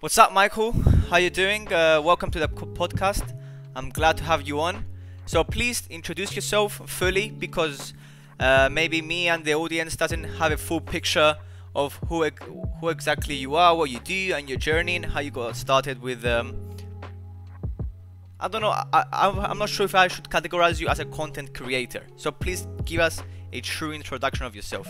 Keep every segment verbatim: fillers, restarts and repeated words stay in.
What's up, Michael? How you doing? Uh, welcome to the podcast. I'm glad to have you on. So please introduce yourself fully, because uh, maybe me and the audience doesn't have a full picture of who who exactly you are, what you do, and your journey, and how you got started with. Um, I don't know. I, I, I'm not sure if I should categorize you as a content creator. So please give us a true introduction of yourself.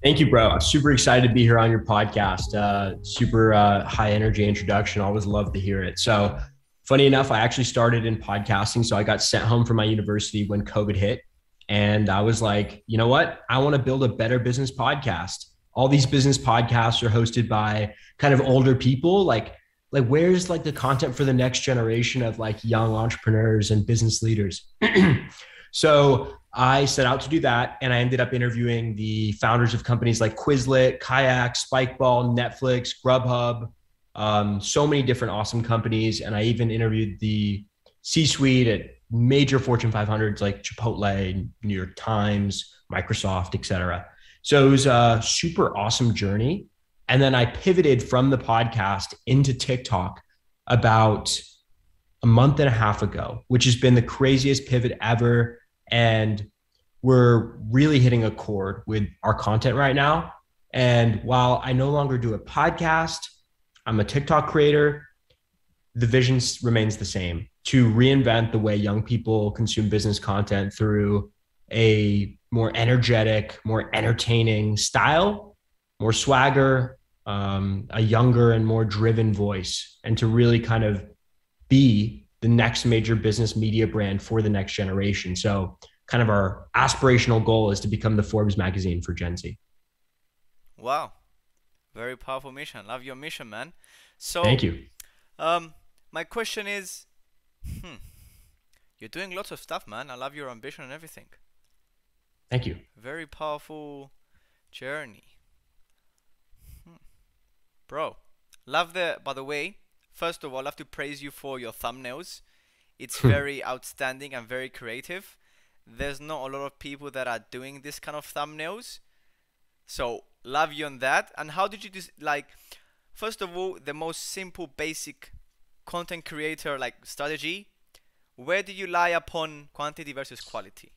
Thank you, bro. I'm super excited to be here on your podcast. Uh, super uh, high energy introduction. Always love to hear it. So funny enough, I actually started in podcasting. So I got sent home from my university when COVID hit. And I was like, you know what? I want to build a better business podcast. All these business podcasts are hosted by kind of older people. Like, like where's like the content for the next generation of like young entrepreneurs and business leaders? So I set out to do that, and I ended up interviewing the founders of companies like Quizlet, Kayak, Spikeball, Netflix, Grubhub, um, so many different awesome companies. And I even interviewed the C-suite at major Fortune five hundreds like Chipotle, New York Times, Microsoft, et cetera. So it was a super awesome journey. And then I pivoted from the podcast into TikTok about a month and a half ago, which has been the craziest pivot ever. And we're really hitting a chord with our content right now. And while I no longer do a podcast, I'm a TikTok creator, the vision remains the same: to reinvent the way young people consume business content through a more energetic, more entertaining style, more swagger, um, a younger and more driven voice, and to really kind of be the next major business media brand for the next generation. So kind of our aspirational goal is to become the Forbes magazine for Gen Z. Wow. Very powerful mission. Love your mission, man. So thank you. Um, my question is, hmm, you're doing lots of stuff, man. I love your ambition and everything. Thank you. Very powerful journey. Hmm. Bro, love the, by the way, first of all, I have to praise you for your thumbnails. It's very outstanding and very creative. There's not a lot of people that are doing this kind of thumbnails. So love you on that. And how did you do, like, first of all, the most simple, basic content creator, like, strategy? Where do you lie upon quantity versus quality?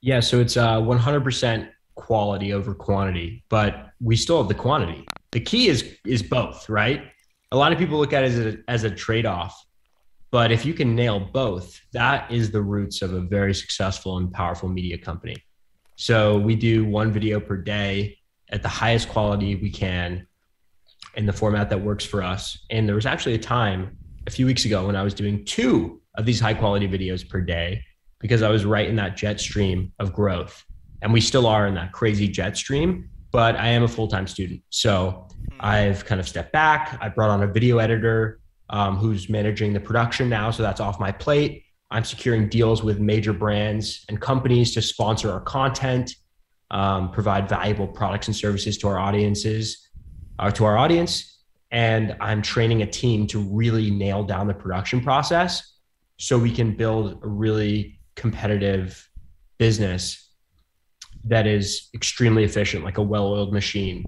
Yeah, so it's uh, one hundred percent quality over quantity, but we still have the quantity. The key is is both, right? A lot of people look at it as a, as a trade-off, but if you can nail both, that is the roots of a very successful and powerful media company. So we do one video per day at the highest quality we can in the format that works for us. And there was actually a time a few weeks ago when I was doing two of these high-quality videos per day, because I was right in that jet stream of growth. And we still are in that crazy jet stream, but I am a full-time student. So I've kind of stepped back. I brought on a video editor um, who's managing the production now. So that's off my plate. I'm securing deals with major brands and companies to sponsor our content, um, provide valuable products and services to our audiences, uh, to our audience. And I'm training a team to really nail down the production process so we can build a really competitive business that is extremely efficient, like a well-oiled machine.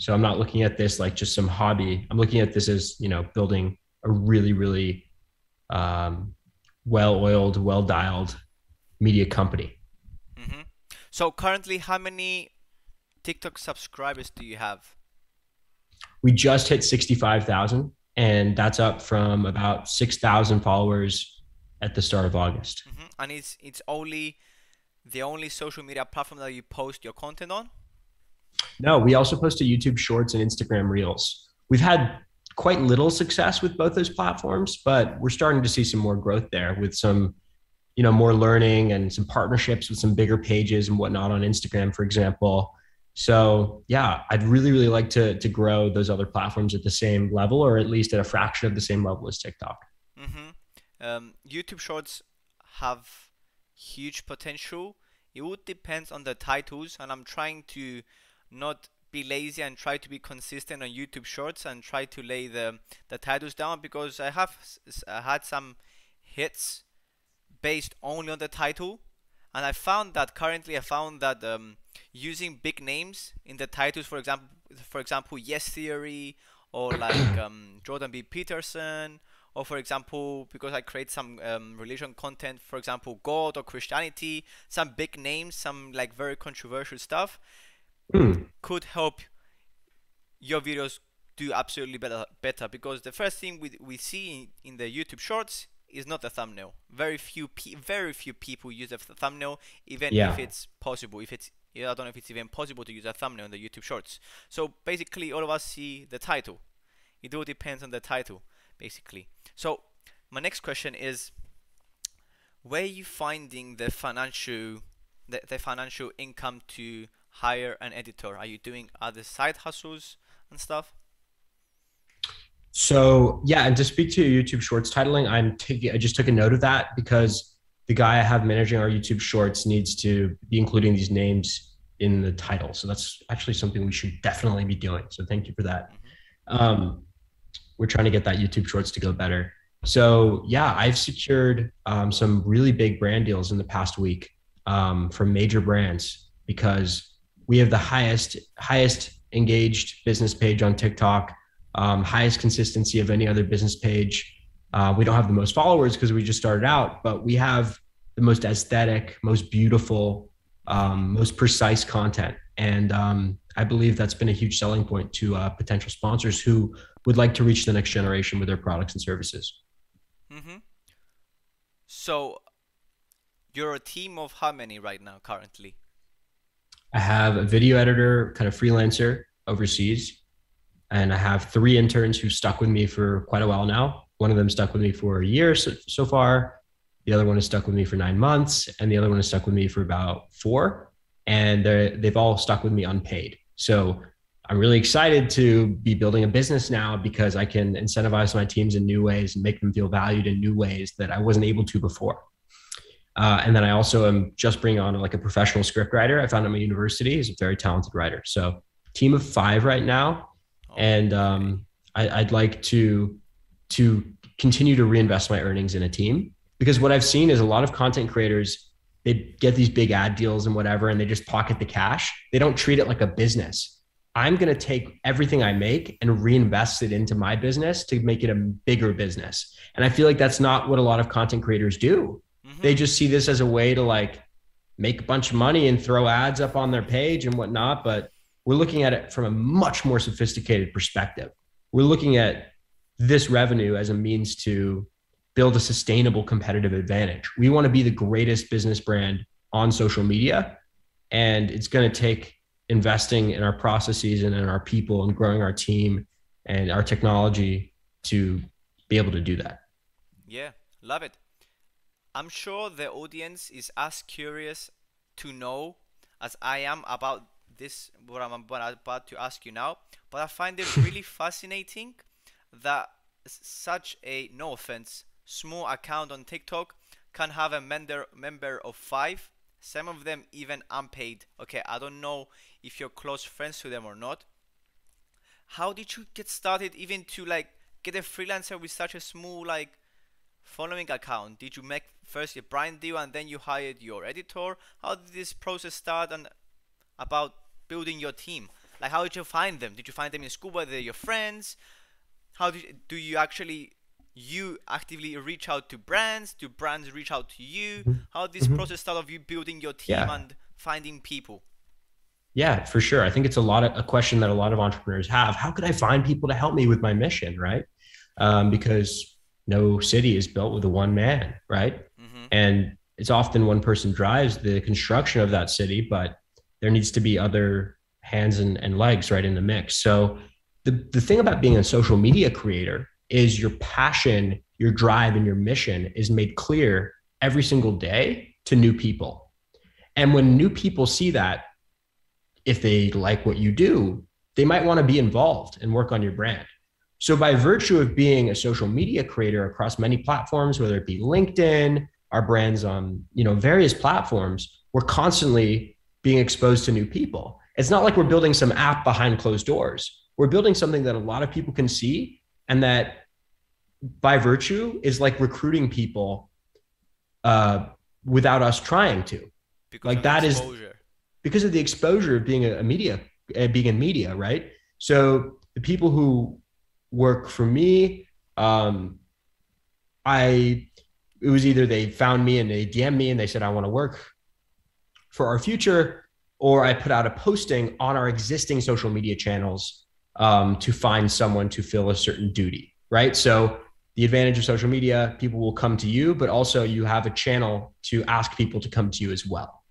So I'm not looking at this like just some hobby. I'm looking at this as, you know, building a really, really um, well-oiled, well-dialed media company. Mm-hmm. So currently, how many TikTok subscribers do you have? We just hit sixty-five thousand, and that's up from about six thousand followers at the start of August. Mm-hmm. And it's, it's only the only social media platform that you post your content on? No, we also post to YouTube Shorts and Instagram Reels. We've had quite little success with both those platforms, but we're starting to see some more growth there with some, you know, more learning and some partnerships with some bigger pages and whatnot on Instagram, for example. So yeah, I'd really, really like to to grow those other platforms at the same level, or at least at a fraction of the same level as TikTok. Mm-hmm. Um, YouTube Shorts have huge potential. It would depend on the titles, and I'm trying to not be lazy and try to be consistent on YouTube Shorts and try to lay the the titles down, because I have I had some hits based only on the title, and I found that currently I found that um, using big names in the titles, for example, for example, Yes Theory, or like um, Jordan B. Peterson, or for example, because I create some um, religion content, for example, God or Christianity, some big names, some like very controversial stuff, mm. could help your videos do absolutely better, better because the first thing we, we see in, in the YouTube shorts is not the thumbnail. Very few pe very few people use the thumbnail, even yeah. if it's possible. If it's I don't know if it's even possible to use a thumbnail in the YouTube shorts. So basically, all of us see the title. It all depends on the title, basically. So my next question is, where are you finding the financial the, the financial income to hire an editor? Are you doing other side hustles and stuff? So yeah, and to speak to your YouTube Shorts titling, I'm taking. I just took a note of that because the guy I have managing our YouTube Shorts needs to be including these names in the title. So that's actually something we should definitely be doing. So thank you for that. Um, we're trying to get that YouTube Shorts to go better. So yeah, I've secured um, some really big brand deals in the past week um, from major brands because we have the highest highest engaged business page on TikTok. Um, highest consistency of any other business page. Uh, we don't have the most followers because we just started out, but we have the most aesthetic, most beautiful, um, most precise content. And um, I believe that's been a huge selling point to uh, potential sponsors who would like to reach the next generation with their products and services. Mm-hmm. So you're a team of how many right now currently? I have a video editor, kind of freelancer overseas. And I have three interns who stuck with me for quite a while now. One of them stuck with me for a year so, so far. The other one has stuck with me for nine months. And the other one has stuck with me for about four. And they've all stuck with me unpaid. So I'm really excited to be building a business now because I can incentivize my teams in new ways and make them feel valued in new ways that I wasn't able to before. Uh, and then I also am just bringing on like a professional script writer. I found him at my university. He's a very talented writer. So team of five right now. And um, I, I'd like to, to continue to reinvest my earnings in a team because what I've seen is a lot of content creators, they get these big ad deals and whatever, and they just pocket the cash. They don't treat it like a business. I'm going to take everything I make and reinvest it into my business to make it a bigger business. And I feel like that's not what a lot of content creators do. Mm-hmm. They just see this as a way to like make a bunch of money and throw ads up on their page and whatnot. But we're looking at it from a much more sophisticated perspective. We're looking at this revenue as a means to build a sustainable competitive advantage. We want to be the greatest business brand on social media. And it's going to take investing in our processes and in our people and growing our team and our technology to be able to do that. Yeah, love it. I'm sure the audience is as curious to know as I am about this what I'm about to ask you now, but I find it really fascinating that such a, no offense, small account on TikTok can have a member member of five, some of them even unpaid. Okay, I don't know if you're close friends to them or not. How did you get started even to like get a freelancer with such a small like following account? Did you make first a brand deal and then you hired your editor? How did this process start and about building your team? Like, how did you find them? Did you find them in school? Were they your friends? How do you, do you actually, you actively reach out to brands? Do brands reach out to you? How did this mm-hmm. process start of you building your team yeah. and finding people? Yeah, for sure. I think it's a lot of a question that a lot of entrepreneurs have. How could I find people to help me with my mission, right? Um, because no city is built with a one man, right? Mm-hmm. And it's often one person drives the construction of that city, but there needs to be other hands and, and legs right in the mix. So the, the thing about being a social media creator is your passion, your drive, and your mission is made clear every single day to new people. And when new people see that, if they like what you do, they might want to be involved and work on your brand. So by virtue of being a social media creator across many platforms, whether it be LinkedIn, our brands on, you know, various platforms, we're constantly being exposed to new people. It's not like we're building some app behind closed doors. We're building something that a lot of people can see and that by virtue is like recruiting people uh, without us trying to. Because like that is because of the exposure of being a media, uh, being in media, right? So the people who work for me, um, I, it was either they found me and they D M'd me and they said, I want to work for Our Future, or I put out a posting on our existing social media channels um, to find someone to fill a certain duty, right? So the advantage of social media, people will come to you, but also you have a channel to ask people to come to you as well.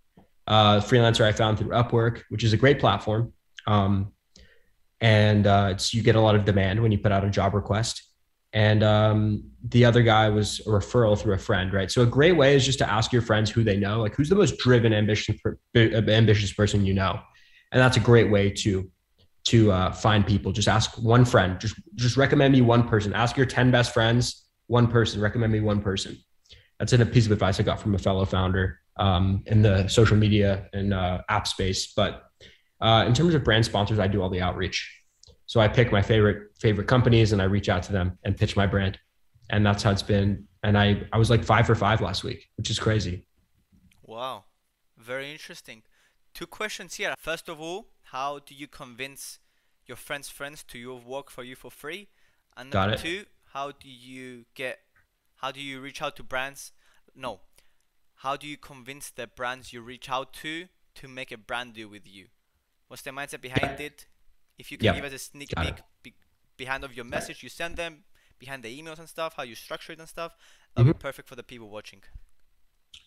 Uh, freelancer I found through Upwork, which is a great platform. Um, and uh, it's, you get a lot of demand when you put out a job request. And um, the other guy was a referral through a friend, right? So a great way is just to ask your friends who they know, like who's the most driven, ambitious, ambitious person you know. And that's a great way to to uh, find people. Just ask one friend, just, just recommend me one person. Ask your ten best friends, one person, recommend me one person. That's a piece of advice I got from a fellow founder um, in the social media and uh, app space. But uh, in terms of brand sponsors, I do all the outreach. So I pick my favorite favorite companies and I reach out to them and pitch my brand. And that's how it's been. And I, I was like five for five last week, which is crazy. Wow. Very interesting. Two questions here. First of all, how do you convince your friends' friends to you work for you for free? And number two, how do you get, how do you reach out to brands? No. How do you convince the brands you reach out to to make a brand deal with you? What's the mindset behind it? If you can yep. give us a sneak peek be behind of your message you send them, behind the emails and stuff, how you structure it and stuff, that would mm-hmm. be perfect for the people watching.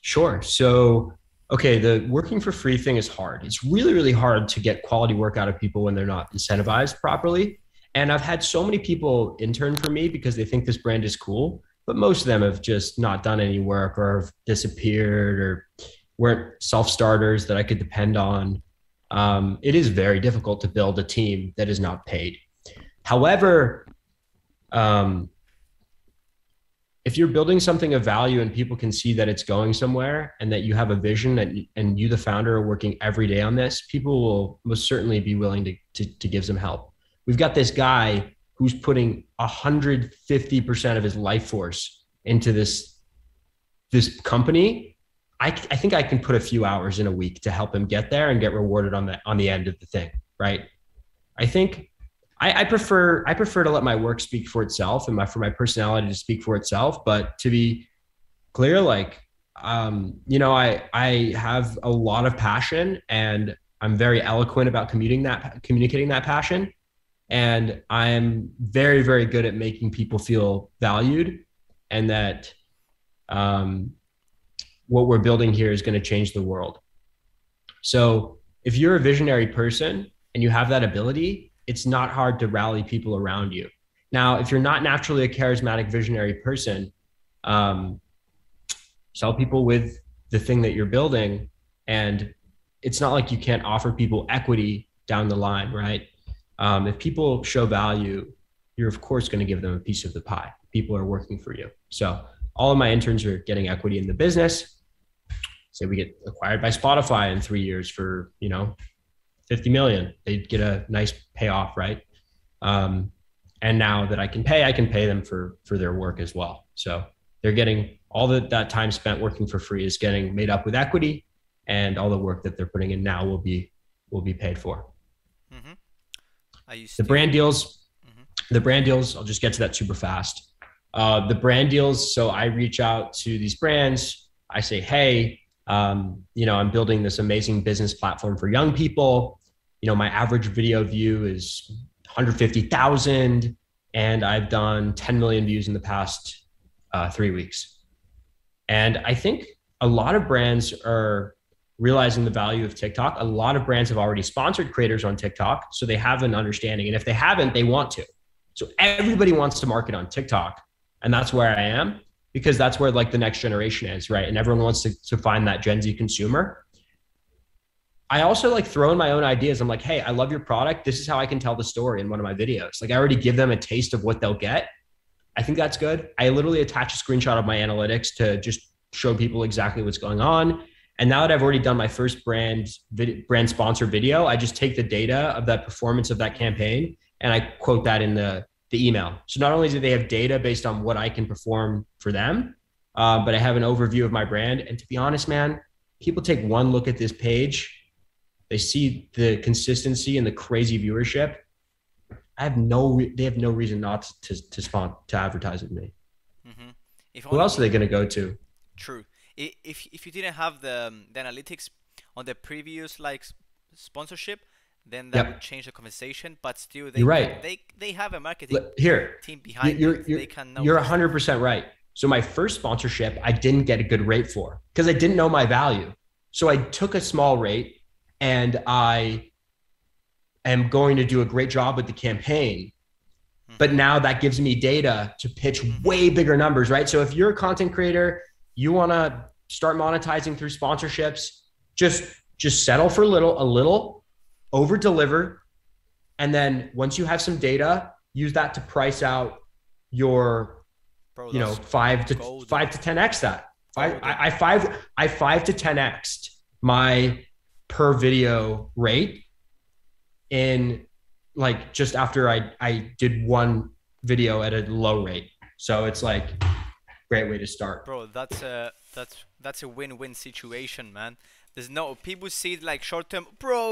Sure. So, okay, the working for free thing is hard. It's really, really hard to get quality work out of people when they're not incentivized properly. And I've had so many people intern for me because they think this brand is cool, but most of them have just not done any work or have disappeared or weren't self-starters that I could depend on. Um, it is very difficult to build a team that is not paid. However, um, if you're building something of value and people can see that it's going somewhere and that you have a vision and, and you, the founder, are working every day on this, people will most certainly be willing to, to, to give some help. We've got this guy who's putting one hundred fifty percent of his life force into this, this company. I, I think I can put a few hours in a week to help him get there and get rewarded on the on the end of the thing, right? I think I, I prefer I prefer to let my work speak for itself and my for my personality to speak for itself. But to be clear, like um, you know, I I have a lot of passion and I'm very eloquent about commuting that communicating that passion, and I'm very very good at making people feel valued and that. Um, what we're building here is going to change the world. So if you're a visionary person and you have that ability, it's not hard to rally people around you. Now, if you're not naturally a charismatic visionary person, um, sell people with the thing that you're building. And it's not like you can't offer people equity down the line, right? Um, if people show value, you're of course going to give them a piece of the pie. People are working for you. So all of my interns are getting equity in the business. Say we get acquired by Spotify in three years for, you know, fifty million, they'd get a nice payoff, right? Um, and now that I can pay, I can pay them for, for their work as well. So they're getting all the, that time spent working for free is getting made up with equity, and all the work that they're putting in now will be, will be paid for. Mm-hmm. I used the brand deals, mm-hmm. the brand deals, I'll just get to that super fast. Uh, the brand deals. So I reach out to these brands. I say, hey, um, you know, I'm building this amazing business platform for young people. You know, my average video view is one hundred fifty thousand and I've done ten million views in the past uh, three weeks. And I think a lot of brands are realizing the value of TikTok. A lot of brands have already sponsored creators on TikTok, so they have an understanding. And if they haven't, they want to. So everybody wants to market on TikTok. And that's where I am, because that's where like the next generation is, right? And everyone wants to, to find that Gen Z consumer. I also like throw in my own ideas. I'm like, hey, I love your product. This is how I can tell the story in one of my videos. Like I already give them a taste of what they'll get. I think that's good. I literally attach a screenshot of my analytics to just show people exactly what's going on. And now that I've already done my first brand vid- brand sponsor video, I just take the data of that performance of that campaign and I quote that in the the email. So not only do they have data based on what I can perform for them, uh, but I have an overview of my brand. And to be honest, man, people take one look at this page, they see the consistency and the crazy viewership, I have no, re- they have no reason not to to spawn to advertise with me. Mm-hmm. If Who else are they going to go to? True. If if you didn't have the um, the analytics on the previous like sponsorship, then that yep. would change the conversation. But still, they right. they they have a marketing Look, here, team behind. You're, you're, they can know. You're one hundred percent right. So my first sponsorship, I didn't get a good rate for because I didn't know my value. So I took a small rate, and I am going to do a great job with the campaign. Mm-hmm. But now that gives me data to pitch mm-hmm. way bigger numbers, right? So if you're a content creator, you want to start monetizing through sponsorships, just just settle for a little, a little, over deliver. And then once you have some data, use that to price out your, Bro, you know, five to golden. five to ten X that. I, I, I five I five to ten X'd my per video rate in like just after I, I did one video at a low rate. So it's like great way to start. Bro, that's a that's that's a win-win situation, man. There's no people see it like short term, bro,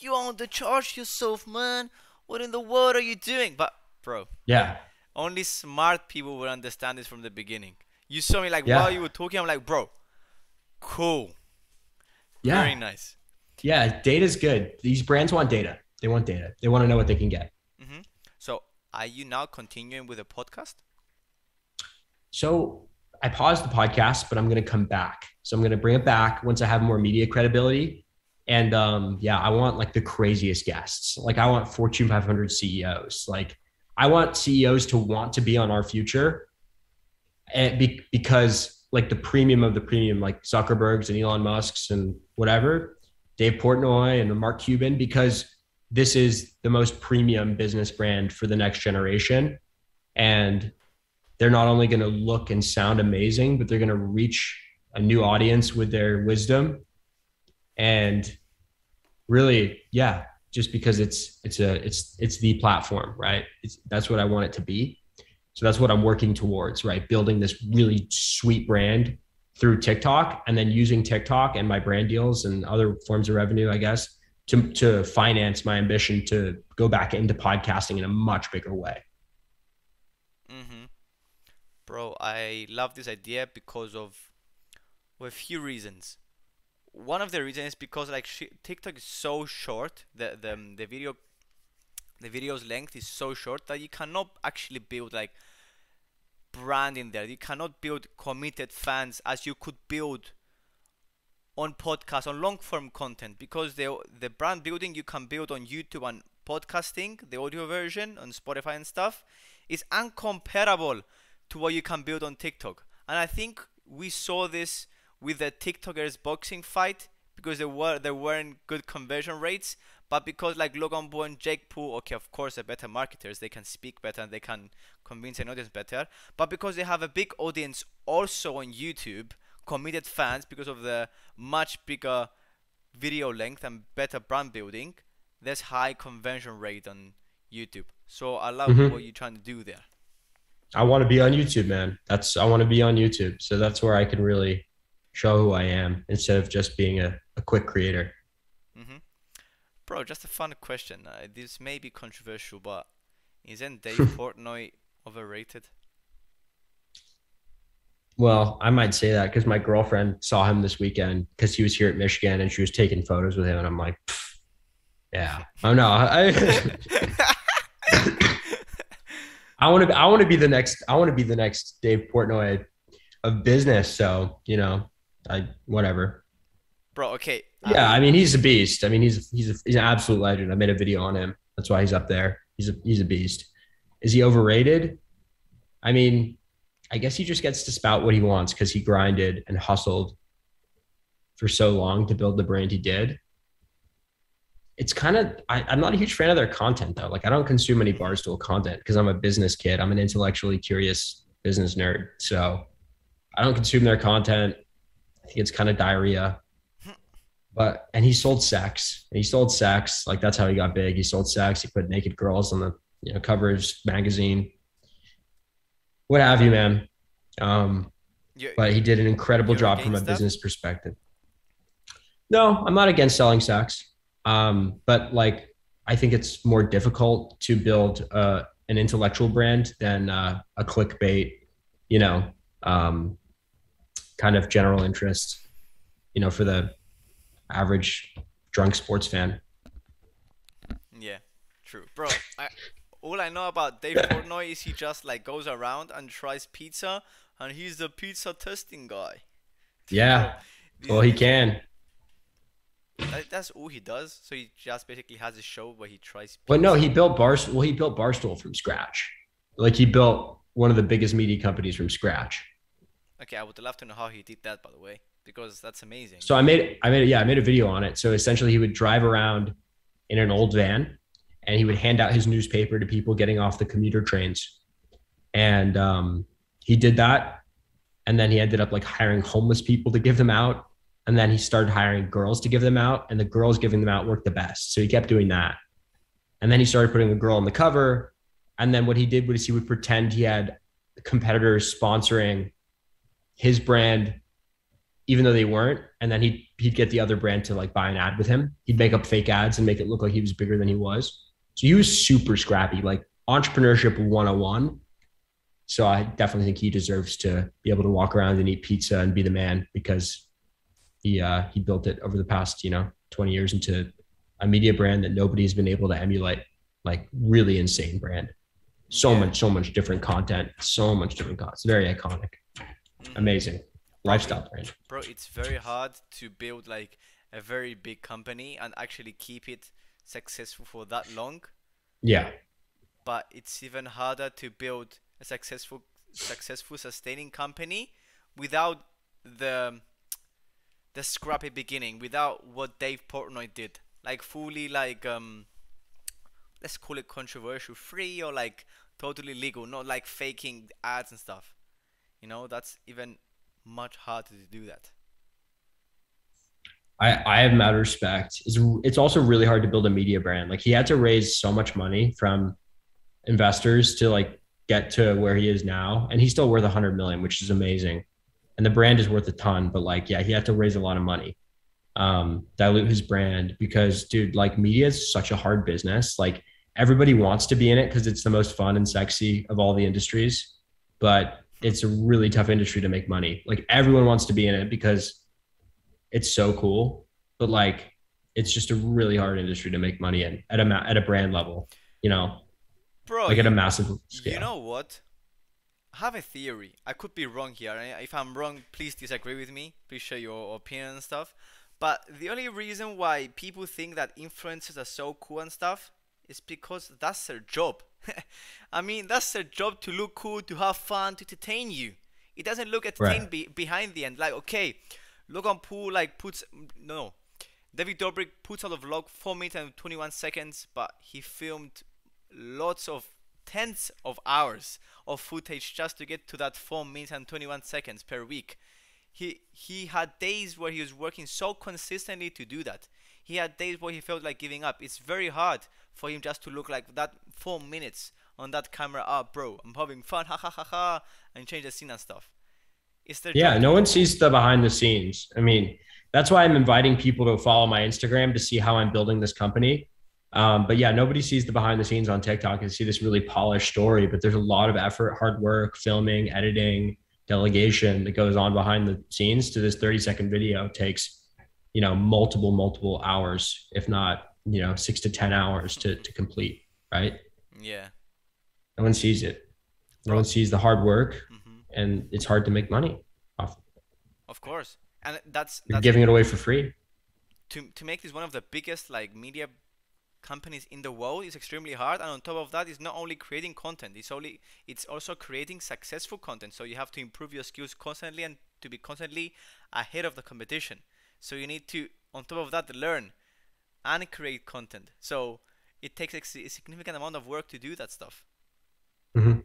you on the charge yourself, man. What in the world are you doing? But bro, yeah. Only smart people will understand this from the beginning. You saw me like yeah. while you were talking, I'm like, bro, cool. Yeah. Very nice. Yeah, data's good. These brands want data. They want data. They want to know what they can get. Mm-hmm. So are you now continuing with the podcast? So I paused the podcast, but I'm going to come back. So I'm going to bring it back once I have more media credibility. And um, yeah, I want like the craziest guests. Like I want Fortune five hundred C E Os. Like I want C E Os to want to be on Our Future. And be, because like the premium of the premium, like Zuckerberg's and Elon Musk's and whatever, Dave Portnoy and the Mark Cuban, because this is the most premium business brand for the next generation. And they're not only going to look and sound amazing, but they're going to reach a new audience with their wisdom. And really, yeah, just because it's, it's a, it's, it's the platform, right? It's, that's what I want it to be. So that's what I'm working towards, right? Building this really sweet brand through TikTok and then using TikTok and my brand deals and other forms of revenue, I guess, to, to finance my ambition to go back into podcasting in a much bigger way. Mm-hmm. Bro, I love this idea because of well, a few reasons. One of the reasons is because like sh- TikTok is so short, the the, the video The video's length is so short that you cannot actually build like brand in there. You cannot build committed fans as you could build on podcasts, on long form content, because the the brand building you can build on YouTube and podcasting, the audio version on Spotify and stuff, is incomparable to what you can build on TikTok. And I think we saw this with the TikTokers boxing fight because there were there weren't good conversion rates. But because like Logan Paul and Jake Paul, okay, of course they're better marketers, they can speak better and they can convince an audience better. But because they have a big audience also on YouTube, committed fans because of the much bigger video length and better brand building, there's high conversion rate on YouTube. So I love mm-hmm. what you're trying to do there. I want to be on YouTube, man. That's I want to be on YouTube. So that's where I can really show who I am instead of just being a, a quick creator. Mm-hmm. Bro, just a fun question. Uh, this may be controversial, but isn't Dave Portnoy overrated? Well, I might say that because my girlfriend saw him this weekend because he was here at Michigan and she was taking photos with him. And I'm like, yeah, oh, no, I don't know. I want to I want to be the next I want to be the next Dave Portnoy of business. So, you know, I whatever. Bro, okay. Yeah, I mean he's a beast. I mean he's he's a, he's an absolute legend. I made a video on him. That's why he's up there. He's a he's a beast. Is he overrated? I mean, I guess he just gets to spout what he wants because he grinded and hustled for so long to build the brand he did. It's kind of I, I'm not a huge fan of their content though. Like I don't consume any Barstool content because I'm a business kid. I'm an intellectually curious business nerd. So I don't consume their content. I think it's kind of diarrhea. But, and he sold sex and he sold sex. Like that's how he got big. He sold sex. He put naked girls on the you know, cover of his magazine, what have you, man. Um, you're, but he did an incredible job from a that? business perspective. No, I'm not against selling sex. Um, but like I think it's more difficult to build uh, an intellectual brand than uh, a clickbait, you know, um, kind of general interest, you know, for the average drunk sports fan. Yeah, true. Bro, I, all I know about Dave Portnoy is he just like goes around and tries pizza, and he's the pizza testing guy. Yeah, well, he can. That, that's all he does. So he just basically has a show where he tries. But no, he built Barstool. Well, he built Barstool from scratch. Like he built one of the biggest media companies from scratch. Okay, I would love to know how he did that, by the way, because that's amazing. So I made, I made, yeah, I made a video on it. So essentially, he would drive around in an old van, and he would hand out his newspaper to people getting off the commuter trains, and um, he did that, and then he ended up like hiring homeless people to give them out. And then he started hiring girls to give them out, and the girls giving them out worked the best. So he kept doing that. And then he started putting a girl on the cover. And then what he did was he would pretend he had competitors sponsoring his brand, even though they weren't. And then he'd, he'd get the other brand to like buy an ad with him. He'd make up fake ads and make it look like he was bigger than he was. So he was super scrappy, like entrepreneurship one oh one. So I definitely think he deserves to be able to walk around and eat pizza and be the man, because He, uh, he built it over the past, you know, twenty years into a media brand that nobody's been able to emulate. Like really insane brand. So yeah. much, so much different content, so much different content. It's very iconic, mm-hmm. amazing lifestyle brand. Bro, it's very hard to build like a very big company and actually keep it successful for that long. Yeah. But it's even harder to build a successful, successful sustaining company without the... the scrappy beginning, without what Dave Portnoy did, like fully like um let's call it controversial free, or like totally legal, not like faking ads and stuff, you know. That's even much harder to do that. I I have mad respect. It's, it's also really hard to build a media brand. Like he had to raise so much money from investors to like get to where he is now, and he's still worth a hundred million, which is amazing. And the brand is worth a ton, but like, yeah, he had to raise a lot of money, um, dilute his brand, because dude, like media is such a hard business. Like everybody wants to be in it because it's the most fun and sexy of all the industries, but it's a really tough industry to make money. Like everyone wants to be in it because it's so cool, but like, it's just a really hard industry to make money in at a, ma at a brand level, you know, bro, like at a massive scale. You know what? I have a theory. I could be wrong here. If I'm wrong, please disagree with me. Please share your opinion and stuff. But the only reason why people think that influencers are so cool and stuff is because that's their job. I mean, that's their job, to look cool, to have fun, to entertain you. It doesn't look entertain right. be behind the end. Like, okay, Logan Paul like puts... No. David Dobrik puts out a vlog four minutes and twenty-one seconds, but he filmed lots of tens of hours of footage just to get to that four minutes and twenty-one seconds per week. He he had days where he was working so consistently to do that. He had days where he felt like giving up. It's very hard for him just to look like that four minutes on that camera. Ah, bro, I'm having fun, ha ha ha ha, and change the scene and stuff. Is there yeah, no one sees the behind the scenes. I mean, that's why I'm inviting people to follow my Instagram to see how I'm building this company. Um, but yeah, nobody sees the behind the scenes on TikTok and see this really polished story, but there's a lot of effort, hard work, filming, editing, delegation that goes on behind the scenes to this thirty second video. It takes, you know, multiple, multiple hours, if not, you know, six to ten hours to, to complete. Right. Yeah. No one sees it. No one sees the hard work, mm-hmm. and it's hard to make money off. Of course. And that's, You're that's giving it away for free. To, to make this one of the biggest like media companies in the world is extremely hard, and on top of that, it's not only creating content, it's only it's also creating successful content. So you have to improve your skills constantly and to be constantly ahead of the competition. So you need to, on top of that, learn and create content. So it takes a significant amount of work to do that stuff. Mm-hmm.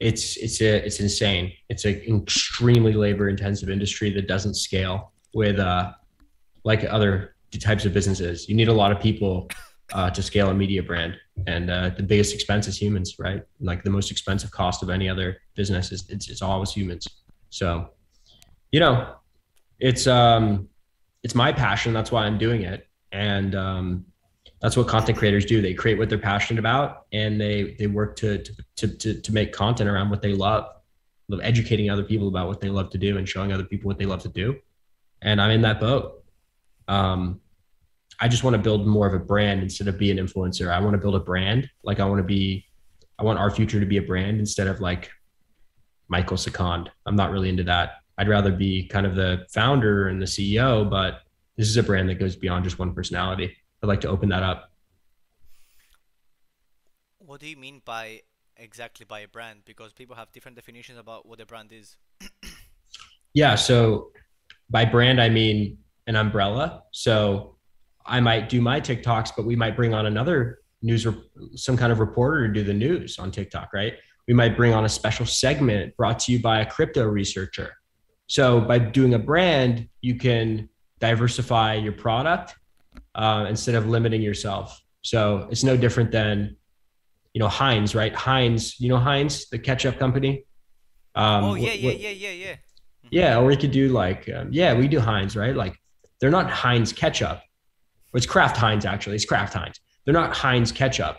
It's it's a it's insane. It's an extremely labor-intensive industry that doesn't scale with uh like other types of businesses. You need a lot of people. Uh, to scale a media brand, and uh, the biggest expense is humans, right? Like the most expensive cost of any other business is it's, it's always humans. So, you know, it's um, it's my passion. That's why I'm doing it, and um, that's what content creators do. They create what they're passionate about, and they they work to to to to, to make content around what they love, of educating other people about what they love to do and showing other people what they love to do. And I'm in that boat. Um, I just want to build more of a brand instead of be an influencer. I want to build a brand. Like I want to be, I want Our Future to be a brand instead of like Michael Second. I'm not really into that. I'd rather be kind of the founder and the C E O, but this is a brand that goes beyond just one personality. I'd like to open that up. What do you mean by exactly by a brand? Because people have different definitions about what a brand is. Yeah. So by brand, I mean an umbrella. So I might do my TikToks, but we might bring on another news, some kind of reporter to do the news on TikTok, right? We might bring on a special segment brought to you by a crypto researcher. So by doing a brand, you can diversify your product uh, instead of limiting yourself. So it's no different than, you know, Heinz, right? Heinz, you know, Heinz, the ketchup company. Um, oh, yeah, yeah, yeah, yeah, yeah. Yeah, or we could do like, um, yeah, we do Heinz, right? Like they're not Heinz ketchup. It's Kraft Heinz, actually. It's Kraft Heinz. They're not Heinz ketchup.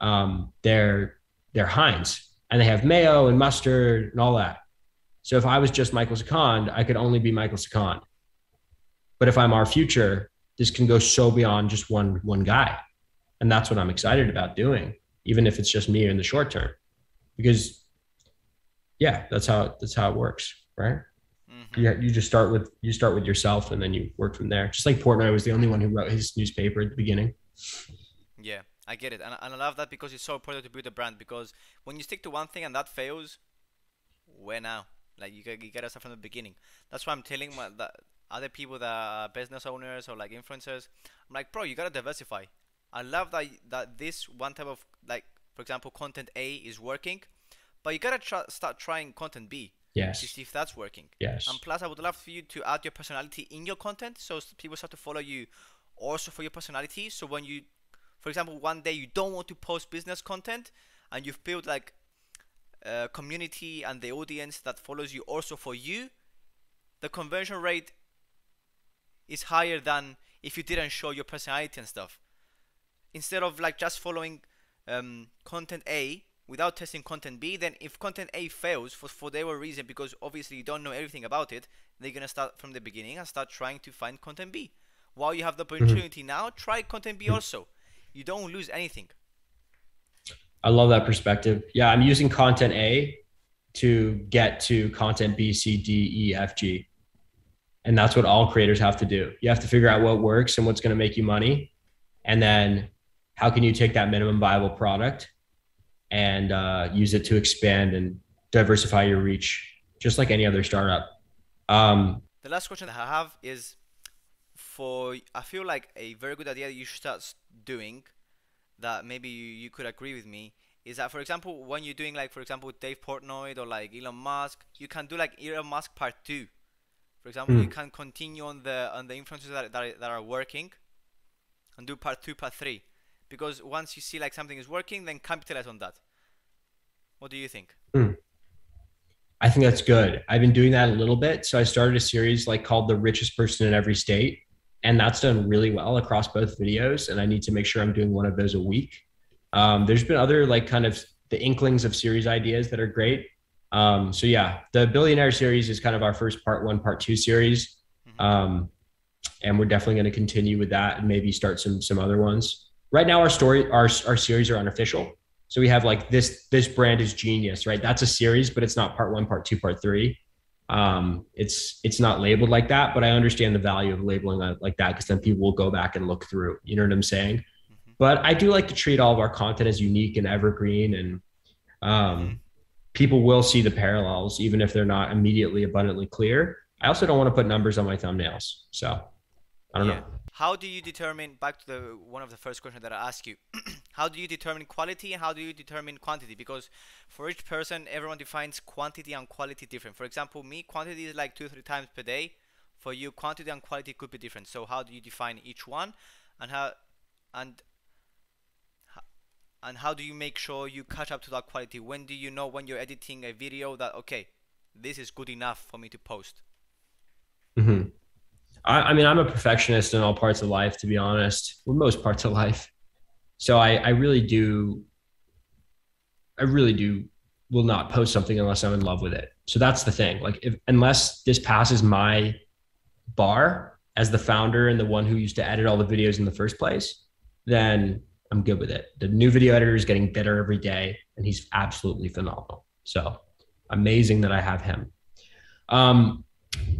Um, they're they're Heinz, and they have mayo and mustard and all that. So if I was just Michael Second, I could only be Michael Second. But if I'm Our Future, this can go so beyond just one one guy, and that's what I'm excited about doing. Even if it's just me in the short term, because yeah, that's how, that's how it works. Right. Mm-hmm. You, you just start with, you start with yourself and then you work from there. Just like Portnoy was the only one who wrote his newspaper at the beginning. Yeah, I get it. And, and I love that because it's so important to build a brand, because when you stick to one thing and that fails, where now? Like you got, you got to start from the beginning. That's why I'm telling my, the other people that are business owners or like influencers, I'm like, bro, you got to diversify. I love that that this one type of, like, for example, content A is working, but you gotta try, start trying content B. Yes. To see if that's working. Yes. And plus, I would love for you to add your personality in your content, so people start to follow you also for your personality. So when you, for example, one day you don't want to post business content, and you've built like a community and the audience that follows you also for you, the conversion rate is higher than if you didn't show your personality and stuff. Instead of like just following um, content A without testing content B, then if content A fails for for whatever reason, because obviously you don't know everything about it, they're gonna start from the beginning and start trying to find content B. While you have the opportunity mm-hmm. now, try content B mm-hmm. also. You don't lose anything. I love that perspective. Yeah, I'm using content A to get to content B, C, D, E, F, G. And that's what all creators have to do. You have to figure out what works and what's gonna make you money. And then how can you take that minimum viable product and uh, use it to expand and diversify your reach, just like any other startup. Um, the last question that I have is for, I feel like a very good idea you should start doing that maybe you, you could agree with me is that, for example, when you're doing like, for example, Dave Portnoy or like Elon Musk, you can do like Elon Musk part two. For example, mm. you can continue on the on the influencers that, that, that are working and do part two, part three. Because once you see like something is working, then capitalize on that. What do you think? Mm. I think that's good. I've been doing that a little bit. So I started a series like called The Richest Person in Every State. And that's done really well across both videos. And I need to make sure I'm doing one of those a week. Um, there's been other like kind of the inklings of series ideas that are great. Um, so yeah, the Billionaire series is kind of our first part one, part two series. Mm-hmm. Um, and we're definitely going to continue with that and maybe start some some other ones. Right now, our story, our our series are unofficial. So we have like this, this brand is genius, right? That's a series, but it's not part one, part two, part three. Um, it's, it's not labeled like that, but I understand the value of labeling it like that because then people will go back and look through, you know what I'm saying? Mm-hmm. But I do like to treat all of our content as unique and evergreen, and um, mm-hmm. people will see the parallels, even if they're not immediately abundantly clear. I also don't want to put numbers on my thumbnails. So I don't yeah. know. How do you determine, back to the one of the first questions that I asked you, how do you determine quality and how do you determine quantity? Because for each person, everyone defines quantity and quality different. For example, me, quantity is like two, three times per day. For you, quantity and quality could be different. So how do you define each one, and how and and how do you make sure you catch up to that quality? When do you know when you're editing a video that, okay, this is good enough for me to post? Mm-hmm. I, I mean, I'm a perfectionist in all parts of life, to be honest, or most parts of life. So I, I really do, I really do will not post something unless I'm in love with it. So that's the thing. Like, if, unless this passes my bar as the founder and the one who used to edit all the videos in the first place, then I'm good with it. The new video editor is getting better every day, and he's absolutely phenomenal. So amazing that I have him. Um,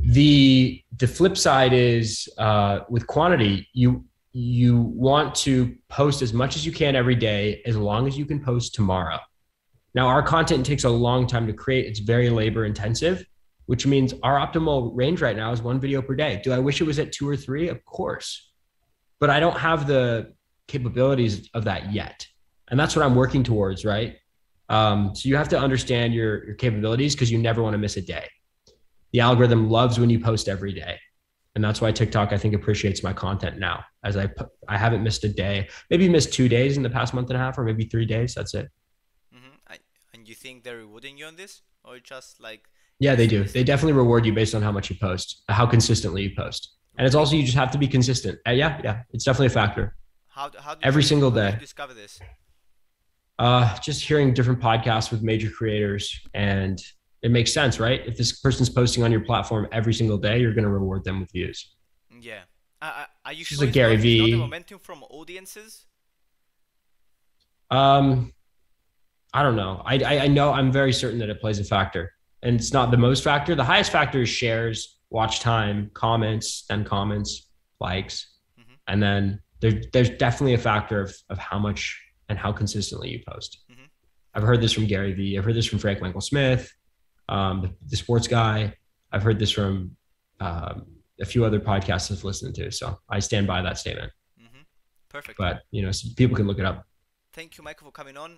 the the flip side is uh, with quantity, you you want to post as much as you can every day, as long as you can post tomorrow. Now, our content takes a long time to create. It's very labor intensive, which means our optimal range right now is one video per day. Do I wish it was at two or three? Of course, but I don't have the capabilities of that yet. And that's what I'm working towards, right? Um, so you have to understand your, your capabilities, because you never want to miss a day. The algorithm loves when you post every day. And that's why TikTok, I think, appreciates my content now, as I I haven't missed a day, maybe missed two days in the past month and a half, or maybe three days. That's it. Mm-hmm. I, and you think they're rewarding you on this, or just like? Yeah, they do. They definitely reward you based on how much you post, how consistently you post. And it's also, you just have to be consistent. Uh, yeah, yeah. It's definitely a factor. How, how do every you, single day. How do you discover this? Uh, just hearing different podcasts with major creators, and it makes sense, right? If this person's posting on your platform every single day, you're going to reward them with views. Yeah. Uh, are you sure like Gary V. not the momentum from audiences? Um, I don't know. I, I, I know I'm very certain that it plays a factor, and it's not the most factor. The highest factor is shares, watch time, comments, then comments, likes. Mm-hmm. And then there, there's definitely a factor of, of how much and how consistently you post. Mm-hmm. I've heard this from Gary Vee. I've heard this from Frank Michael Smith, um, the, the sports guy. I've heard this from um, a few other podcasts I've listened to. So I stand by that statement. Mm-hmm. Perfect. But, you know, people can look it up. Thank you, Michael, for coming on.